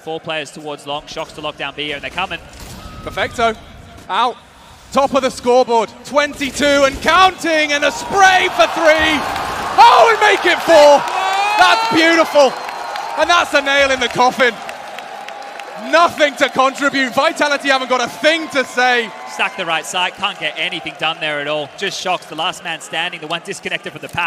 Four players towards long. Shocks to lock down B here, and they're coming. Perfecto. Out. Top of the scoreboard. 22 and counting, and a spray for three. Oh, we make it four. That's beautiful. And that's a nail in the coffin. Nothing to contribute. Vitality haven't got a thing to say. Stack the right side. Can't get anything done there at all. Just Shocks, the last man standing, the one disconnected from the pack.